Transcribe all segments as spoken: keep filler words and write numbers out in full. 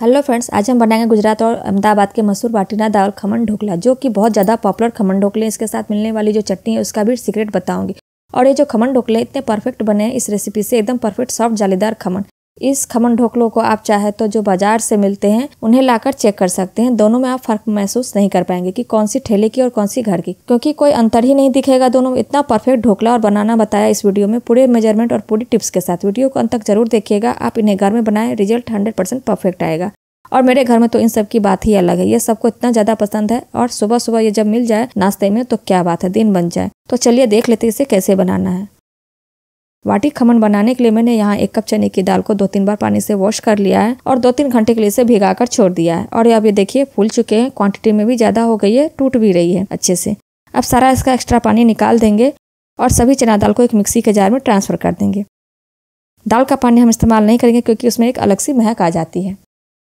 Hello friends, आज हम बनाएंगे गुजरात और अहमदाबाद के मशहूर वाटीना दाल खमन ढोकला, जो कि बहुत ज़्यादा पॉपुलर खमन ढोकले। इसके साथ मिलने वाली जो चटनी है उसका भी सीक्रेट बताऊंगी। और ये जो खमन ढोकले इतने परफेक्ट बने हैं इस रेसिपी से, एकदम परफेक्ट सॉफ्ट जालीदार खमन। इस खमन ढोकलों को आप चाहे तो जो बाजार से मिलते हैं उन्हें लाकर चेक कर सकते हैं। दोनों में आप फर्क महसूस नहीं कर पाएंगे कि कौन सी ठेले की और कौन सी घर की, क्योंकि कोई अंतर ही नहीं दिखेगा दोनों में। इतना परफेक्ट ढोकला और बनाना बताया इस वीडियो में, पूरे मेजरमेंट और पूरी टिप्स के साथ। वीडियो को अंत तक जरूर देखिएगा। आप इन्हें घर में बनाएं, रिजल्ट हंड्रेड परसेंट परफेक्ट आएगा। और मेरे घर में तो इन सब की बात ही अलग है, ये सबको इतना ज्यादा पसंद है। और सुबह सुबह ये जब मिल जाए नाश्ते में तो क्या बात है, दिन बन जाए। तो चलिए देख लेते हैं इसे कैसे बनाना है। वाटी खमन बनाने के लिए मैंने यहाँ एक कप चने की दाल को दो तीन बार पानी से वॉश कर लिया है और दो तीन घंटे के लिए इसे भिगाकर छोड़ दिया है। और अब ये देखिए फूल चुके हैं, क्वांटिटी में भी ज़्यादा हो गई है, टूट भी रही है अच्छे से। अब सारा इसका एक्स्ट्रा पानी निकाल देंगे और सभी चना दाल को एक मिक्सी के जार में ट्रांसफ़र कर देंगे। दाल का पानी हम इस्तेमाल नहीं करेंगे क्योंकि उसमें एक अलग सी महक आ जाती है।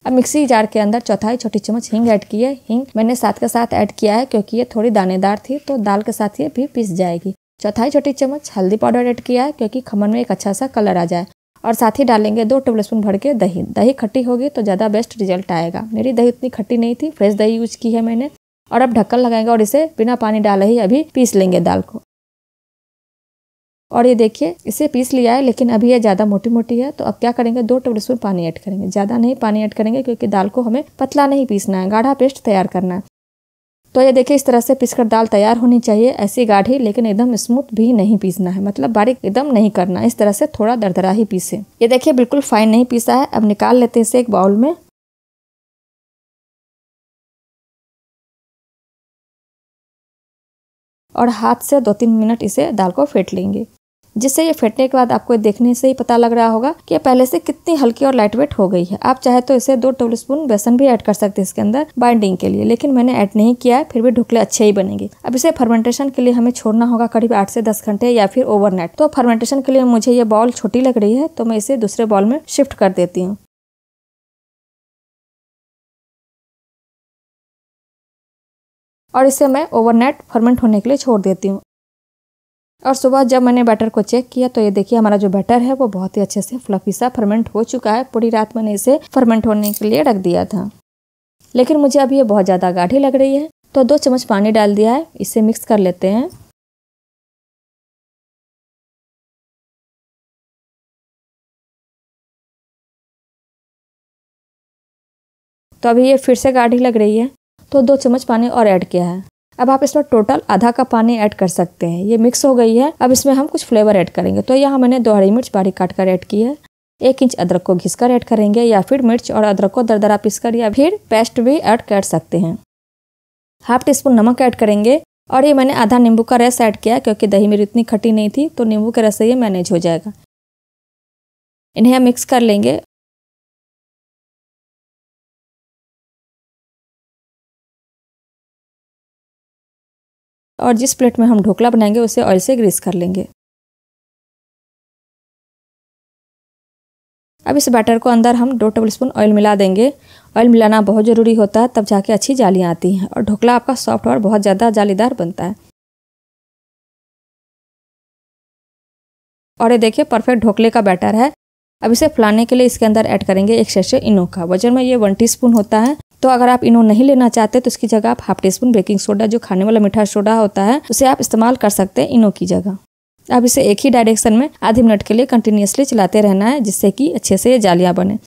अब मिक्सी जार के अंदर चौथाई छोटी चम्मच हींग ऐड की है। हींग मैंने साथ के साथ ऐड किया है क्योंकि ये थोड़ी दानेदार थी, तो दाल के साथ ये भी पिस जाएगी। चौथाई छोटी चम्मच हल्दी पाउडर ऐड किया है क्योंकि खमन में एक अच्छा सा कलर आ जाए। और साथ ही डालेंगे दो टेबल स्पून भर के दही। दही खट्टी होगी तो ज़्यादा बेस्ट रिजल्ट आएगा। मेरी दही उतनी खट्टी नहीं थी, फ्रेश दही यूज की है मैंने। और अब ढक्कन लगाएंगे और इसे बिना पानी डाले ही अभी पीस लेंगे दाल को। और ये देखिए इसे पीस लिया है, लेकिन अभी ये ज़्यादा मोटी मोटी है। तो अब क्या करेंगे, दो टेबल स्पून पानी ऐड करेंगे, ज़्यादा नहीं पानी ऐड करेंगे क्योंकि दाल को हमें पतला नहीं पीसना है, गाढ़ा पेस्ट तैयार करना है। तो ये देखिए इस तरह से पिसकर दाल तैयार होनी चाहिए, ऐसी गाढ़ी, लेकिन एकदम स्मूथ भी नहीं पीसना है, मतलब बारीक एकदम नहीं करना, इस तरह से थोड़ा दरदरा ही पीसे। ये देखिए बिल्कुल फाइन नहीं पीसा है। अब निकाल लेते हैं इसे एक बाउल में। और हाथ से दो तीन मिनट इसे दाल को फेंट लेंगे, जिससे ये फेंटने के बाद आपको देखने से ही पता लग रहा होगा कि पहले से कितनी हल्की और लाइट वेट हो गई है। आप चाहे तो इसे दो टेबल स्पून बेसन भी ऐड कर सकते हैं इसके अंदर बाइंडिंग के लिए, लेकिन मैंने ऐड नहीं किया है, फिर भी ढोकले अच्छे ही बनेंगे। अब इसे फर्मेंटेशन के लिए हमें छोड़ना होगा करीब आठ से दस घंटे या फिर ओवरनाइट। तो फर्मेंटेशन के लिए मुझे ये बॉल छोटी लग रही है, तो मैं इसे दूसरे बॉल में शिफ्ट कर देती हूँ। और इसे मैं ओवरनाइट फर्मेंट होने के लिए छोड़ देती हूँ। और सुबह जब मैंने बैटर को चेक किया तो ये देखिए हमारा जो बैटर है वो बहुत ही अच्छे से फ्लफी सा फर्मेंट हो चुका है। पूरी रात मैंने इसे फर्मेंट होने के लिए रख दिया था, लेकिन मुझे अभी ये बहुत ज़्यादा गाढ़ी लग रही है, तो दो चम्मच पानी डाल दिया है। इसे मिक्स कर लेते हैं। तो अभी ये फिर से गाढ़ी लग रही है, तो दो चम्मच पानी और ऐड किया है। अब आप इसमें टोटल आधा कप पानी ऐड कर सकते हैं। ये मिक्स हो गई है, अब इसमें हम कुछ फ्लेवर ऐड करेंगे। तो यहाँ मैंने दो हरी मिर्च बारीक काट कर ऐड की है, एक इंच अदरक को घिसकर ऐड करेंगे, या फिर मिर्च और अदरक को दरदरा पीसकर या फिर पेस्ट भी ऐड कर सकते हैं। हाफ टी स्पून नमक ऐड करेंगे। और ये मैंने आधा नींबू का रस ऐड किया क्योंकि दही मेरी इतनी खट्टी नहीं थी, तो नींबू के रस से ये मैनेज हो जाएगा। इन्हें हम मिक्स कर लेंगे। और जिस प्लेट में हम ढोकला बनाएंगे उसे ऑयल से ग्रीस कर लेंगे। अब इस बैटर को अंदर हम दो टेबलस्पून ऑयल मिला देंगे। ऑयल मिलाना बहुत ज़रूरी होता है, तब जाके अच्छी जालियाँ आती हैं और ढोकला आपका सॉफ्ट और बहुत ज़्यादा जालीदार बनता है। और ये देखिए परफेक्ट ढोकले का बैटर है। अब इसे फुलाने के लिए इसके अंदर ऐड करेंगे एक सैशे इनो का, वजन में ये वन टीस्पून होता है। तो अगर आप इनो नहीं लेना चाहते तो इसकी जगह आप half teaspoon baking soda, जो खाने वाला मीठा सोडा होता है, उसे आप इस्तेमाल कर सकते हैं इनो की जगह। अब इसे एक ही डायरेक्शन में आधे मिनट के लिए कंटिन्यूसली चलाते रहना है, जिससे कि अच्छे से ये जालियाँ बने।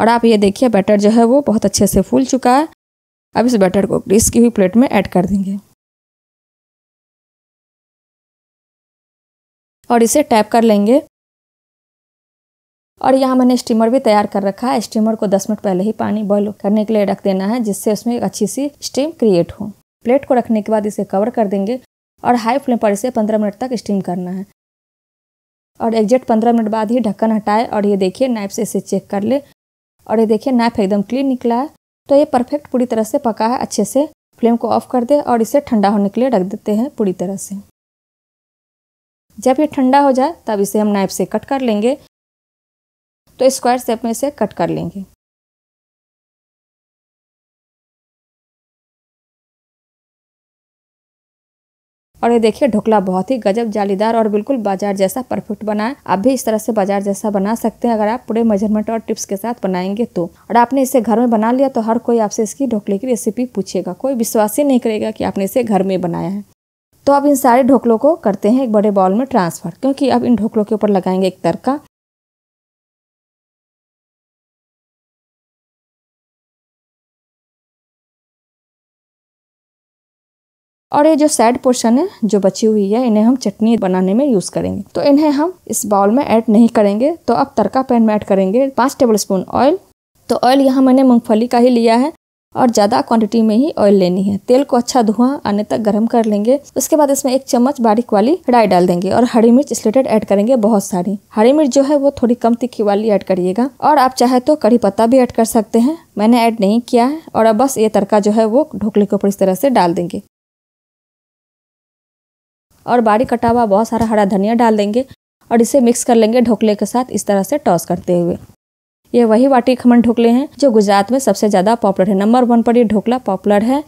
और आप ये देखिए बैटर जो है वो बहुत अच्छे से फूल चुका है। अब इस बैटर को ग्रीस की हुई प्लेट में ऐड कर देंगे और इसे टैप कर लेंगे। और यहाँ मैंने स्टीमर भी तैयार कर रखा है। स्टीमर को दस मिनट पहले ही पानी बॉईल करने के लिए रख देना है, जिससे उसमें एक अच्छी सी स्टीम क्रिएट हो। प्लेट को रखने के बाद इसे कवर कर देंगे और हाई फ्लेम पर इसे पंद्रह मिनट तक स्टीम करना है। और एग्जैक्ट पंद्रह मिनट बाद ही ढक्कन हटाए और ये देखिए नाइफ से इसे चेक कर ले। और ये देखिए नाइफ एकदम क्लीन निकला है, तो ये परफेक्ट पूरी तरह से पका है अच्छे से। फ्लेम को ऑफ कर दे और इसे ठंडा होने के लिए रख देते हैं पूरी तरह से। जब ये ठंडा हो जाए तब इसे हम नाइफ से कट कर लेंगे। तो स्क्वायर शेप में इसे कट कर लेंगे। और और ये देखिए ढोकला बहुत ही गजब जालीदार और बिल्कुल बाजार जैसा परफेक्ट बना है। आप भी इस तरह से बाजार जैसा बना सकते हैं अगर आप पूरे मेजरमेंट और टिप्स के साथ बनाएंगे तो। और आपने इसे घर में बना लिया तो हर कोई आपसे इसकी ढोकले की रेसिपी पूछेगा, कोई विश्वास ही नहीं करेगा कि आपने इसे घर में बनाया है। तो अब इन सारे ढोकलों को करते हैं एक बड़े बाउल में ट्रांसफर, क्योंकि अब इन ढोकलों के ऊपर लगाएंगे एक तड़का। और ये जो साइड पोर्शन है जो बची हुई है, इन्हें हम चटनी बनाने में यूज़ करेंगे, तो इन्हें हम इस बाउल में ऐड नहीं करेंगे। तो अब तड़का पैन में ऐड करेंगे पाँच टेबल स्पून ऑयल। तो ऑयल यहाँ मैंने मूंगफली का ही लिया है और ज़्यादा क्वांटिटी में ही ऑयल लेनी है। तेल को अच्छा धुआं आने तक गर्म कर लेंगे। उसके बाद इसमें एक चम्मच बारीक वाली राई डाल देंगे और हरी मिर्च स्लिटेड ऐड करेंगे, बहुत सारी। हरी मिर्च जो है वो थोड़ी कम तीखी वाली ऐड करिएगा, और आप चाहे तो कड़ी पत्ता भी ऐड कर सकते हैं, मैंने ऐड नहीं किया है। और अब बस ये तड़का जो है वो ढोकले के ऊपर इस तरह से डाल देंगे और बारीक कटा हुआ बहुत सारा हरा धनिया डाल देंगे और इसे मिक्स कर लेंगे ढोकले के साथ इस तरह से टॉस करते हुए। ये वही वाटी खमन ढोकले हैं जो गुजरात में सबसे ज़्यादा पॉपुलर है। नंबर वन पर ये ढोकला पॉपुलर है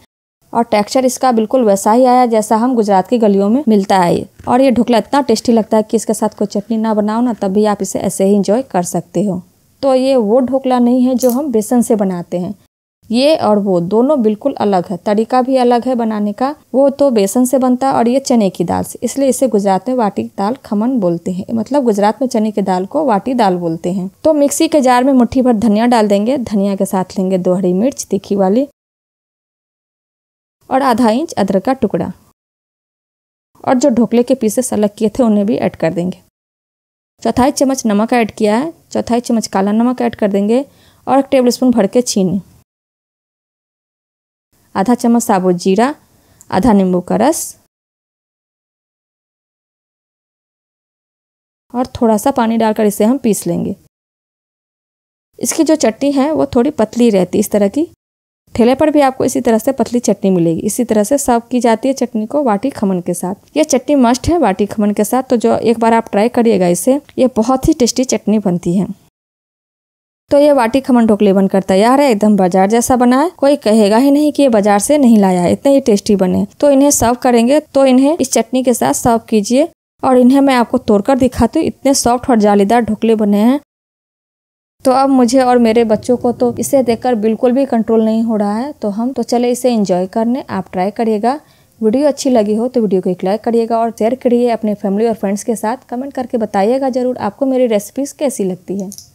और टेक्सचर इसका बिल्कुल वैसा ही आया जैसा हम गुजरात की गलियों में मिलता है। और ये ढोकला इतना टेस्टी लगता है कि इसके साथ कोई चटनी ना बनाओ ना, तब भी आप इसे ऐसे ही इंजॉय कर सकते हो। तो ये वो ढोकला नहीं है जो हम बेसन से बनाते हैं, ये और वो दोनों बिल्कुल अलग है, तरीका भी अलग है बनाने का। वो तो बेसन से बनता है और ये चने की दाल से, इसलिए इसे गुजरात में वाटी दाल खमन बोलते हैं, मतलब गुजरात में चने की दाल को वाटी दाल बोलते हैं। तो मिक्सी के जार में मुट्ठी भर धनिया डाल देंगे। धनिया के साथ लेंगे दो हरी मिर्च तीखी वाली और आधा इंच अदरक का टुकड़ा, और जो ढोकले के पीसेस अलग किए थे उन्हें भी ऐड कर देंगे। चौथाई चम्मच नमक ऐड किया है, चौथाई चम्मच काला नमक ऐड कर देंगे और एक टेबल स्पून भर के चीनी, आधा चम्मच साबुत जीरा, आधा नींबू का रस और थोड़ा सा पानी डालकर इसे हम पीस लेंगे। इसकी जो चटनी है वो थोड़ी पतली रहती है, इस तरह की। ठेले पर भी आपको इसी तरह से पतली चटनी मिलेगी। इसी तरह से सर्व की जाती है चटनी को वाटी खमन के साथ। यह चटनी मस्ट है वाटी खमन के साथ, तो जो एक बार आप ट्राई करिएगा इसे, यह बहुत ही टेस्टी चटनी बनती है। तो ये वाटी खमन ढोकले बनकर तैयार है, एकदम बाजार जैसा बना है, कोई कहेगा ही नहीं कि ये बाजार से नहीं लाया है, इतने ही टेस्टी बने। तो इन्हें सर्व करेंगे, तो इन्हें इस चटनी के साथ सर्व कीजिए। और इन्हें मैं आपको तोड़कर दिखाती हूँ, इतने सॉफ्ट और जालीदार ढोकले बने हैं। तो अब मुझे और मेरे बच्चों को तो इसे देखकर बिल्कुल भी कंट्रोल नहीं हो रहा है। तो हम तो चले इसे इंजॉय करने, आप ट्राई करिएगा। वीडियो अच्छी लगी हो तो वीडियो को एक लाइक करिएगा और शेयर करिए अपने फैमिली और फ्रेंड्स के साथ। कमेंट करके बताइएगा ज़रूर आपको मेरी रेसिपीज़ कैसी लगती है।